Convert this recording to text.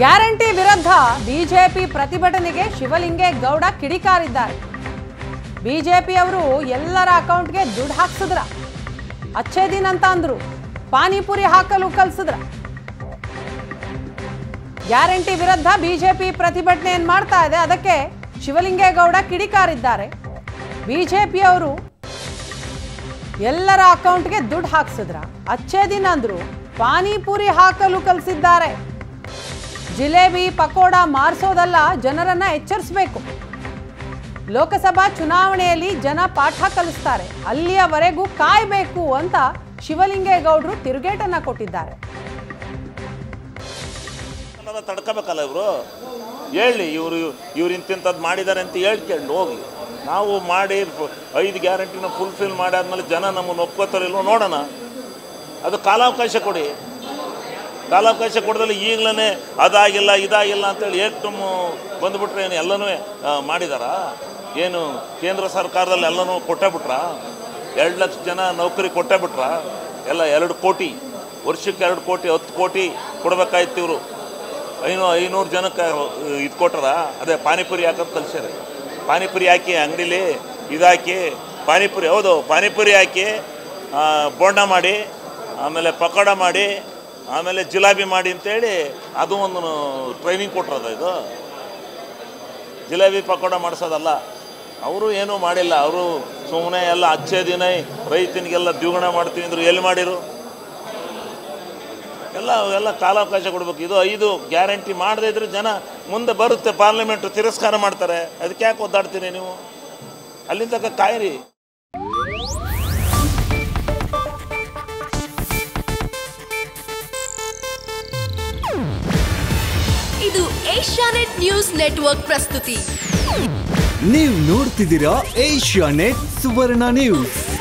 Guarantee ವಿರುದ್ಧ BJP ಪ್ರತಿಭಟನೆಗೆ ಶಿವಲಿಂಗೆ ಗೌಡ ಕಿಡಿಕಾರಿದ್ದಾರೆ. ಬಿಜೆಪಿ ಅವರು ಎಲ್ಲರ ಅಕೌಂಟ್ಗೆ ದುಡ್ಡು ಹಾಕ್ಸಿದ್ರ, ಅಚ್ಚೇ ದಿನ ಅಂತ ಅಂದ್ರು, ಪಾನಿಪುರಿ ಹಾಕಲು ಕಲ್ಸಿದ್ರ. ಗ್ಯಾರಂಟಿ ವಿರುದ್ಧ ಬಿಜೆಪಿ ಪ್ರತಿಭಟನೆಯನ್ನು ಮಾಡ್ತಾ ಇದೆ, ಅದಕ್ಕೆ ಶಿವಲಿಂಗೆ ಗೌಡ ಕಿಡಿಕಾರಿದ್ದಾರೆ. ಬಿಜೆಪಿ ಅವರು ಎಲ್ಲರ ಅಕೌಂಟ್ಗೆ ದುಡ್ಡು ಹಾಕ್ಸಿದ್ರ, ಅಚ್ಚೇ ದಿನ ಅಂದ್ರು, ಪಾನಿಪುರಿ ಹಾಕಲು ಕಲ್ಸಿದ್ದಾರೆ. ಜಿಲೇಬಿ ಪಕೋಡ ಮಾರಿಸೋದಲ್ಲ, ಜನರನ್ನ ಎಚ್ಚರಿಸಬೇಕು. ಲೋಕಸಭಾ ಚುನಾವಣೆಯಲ್ಲಿ ಜನ ಪಾಠ ಕಲಿಸ್ತಾರೆ, ಅಲ್ಲಿಯವರೆಗೂ ಕಾಯಬೇಕು ಅಂತ ಶಿವಲಿಂಗೇಗೌಡರು ತಿರುಗೇಟನ್ನ ಕೊಟ್ಟಿದ್ದಾರೆ. ತಡ್ಕೋಬೇಕಲ್ಲ ಇವರು, ಹೇಳಿ ಇವ್ರು ಇಂತಿಂಥದ್ದು ಮಾಡಿದ್ದಾರೆ ಅಂತ ಹೇಳ್ಕೊಂಡು ಹೋಗಿ, ನಾವು ಮಾಡಿ 5 ಗ್ಯಾರಂಟಿನ ಫುಲ್ಫಿಲ್ ಮಾಡಾದ್ಮೇಲೆ ಜನ ನಮ್ಮನ್ನು ಒಪ್ಕೋತಾರಿಲ್ಲ ನೋಡೋಣ. ಅದು ಕಾಲಾವಕಾಶ ಕೊಡಿ. ಕಾಲಾವಕಾಶ ಕೊಡದಲ್ಲಿ ಈಗಲೇ ಅದಾಗಿಲ್ಲ ಇದಾಗಿಲ್ಲ ಅಂತೇಳಿ ಏಟು ಬಂದುಬಿಟ್ರೆ ಏನು ಎಲ್ಲನೂ ಮಾಡಿದಾರ? ಏನು ಕೇಂದ್ರ ಸರ್ಕಾರದಲ್ಲಿ ಎಲ್ಲನೂ ಕೊಟ್ಟೇ ಬಿಟ್ರಾ? 2 ಲಕ್ಷ ಜನ ನೌಕರಿ ಕೊಟ್ಟೇ ಬಿಟ್ರಾ? ಎಲ್ಲ 2 ಕೋಟಿ, ವರ್ಷಕ್ಕೆ 2 ಕೋಟಿ, 10 ಕೋಟಿ ಕೊಡಬೇಕಾಯ್ತು. ಇವರು 500 ಜನಕ್ಕೆ ಇದು ಕೊಟ್ಟಾರ. ಅದೇ ಪಾನಿಪುರಿ ಹಾಕೋದು ಕಲ್ಸ್ಯಾರ. ಪಾನಿಪುರಿ ಹಾಕಿ ಅಂಗಡೀಲಿ ಇದಾಕಿ ಪಾನಿಪುರಿ, ಹೌದು ಪಾನಿಪುರಿ ಹಾಕಿ ಬೋಂಡ ಮಾಡಿ, ಆಮೇಲೆ ಪಕೋಡ ಮಾಡಿ, ಆಮೇಲೆ ಜಿಲಾಬಿ ಮಾಡಿ ಅಂತೇಳಿ ಅದು ಒಂದು ಟ್ರೈನಿಂಗ್ ಕೊಟ್ಟಿರೋದು. ಇದು ಜಿಲೇಬಿ ಪಕೋಡ ಮಾಡಿಸೋದಲ್ಲ. ಅವರು ಏನೂ ಮಾಡಿಲ್ಲ, ಅವರು ಸುಮ್ಮನೆ ಎಲ್ಲ ಅಚ್ಚೇ ದಿನ ರೈತನಿಗೆಲ್ಲ ದ್ವಿಗುಣ ಮಾಡ್ತೀನಿ ಅಂದರು. ಎಲ್ಲಿ ಮಾಡಿರು? ಎಲ್ಲ ಕಾಲಾವಕಾಶ ಕೊಡಬೇಕು. ಇದು 5 ಗ್ಯಾರಂಟಿ ಮಾಡದೇ ಇದ್ದರೆ ಜನ ಮುಂದೆ ಬರುತ್ತೆ, ಪಾರ್ಲಿಮೆಂಟು ತಿರಸ್ಕಾರ ಮಾಡ್ತಾರೆ. ಅದಕ್ಕೆ ಯಾಕೆ ಒದ್ದಾಡ್ತೀನಿ ನೀವು? ಅಲ್ಲಿ ತನಕ ಕಾಯಿರಿ. ಇದು ಏಷ್ಯಾನೆಟ್ ನ್ಯೂಸ್ ನೆಟ್ವರ್ಕ್ ಪ್ರಸ್ತುತಿ. ನೀವು ನೋಡ್ತಿದ್ದೀರಾ ಏಷ್ಯಾನೆಟ್ ಸುವರ್ಣ ನ್ಯೂಸ್.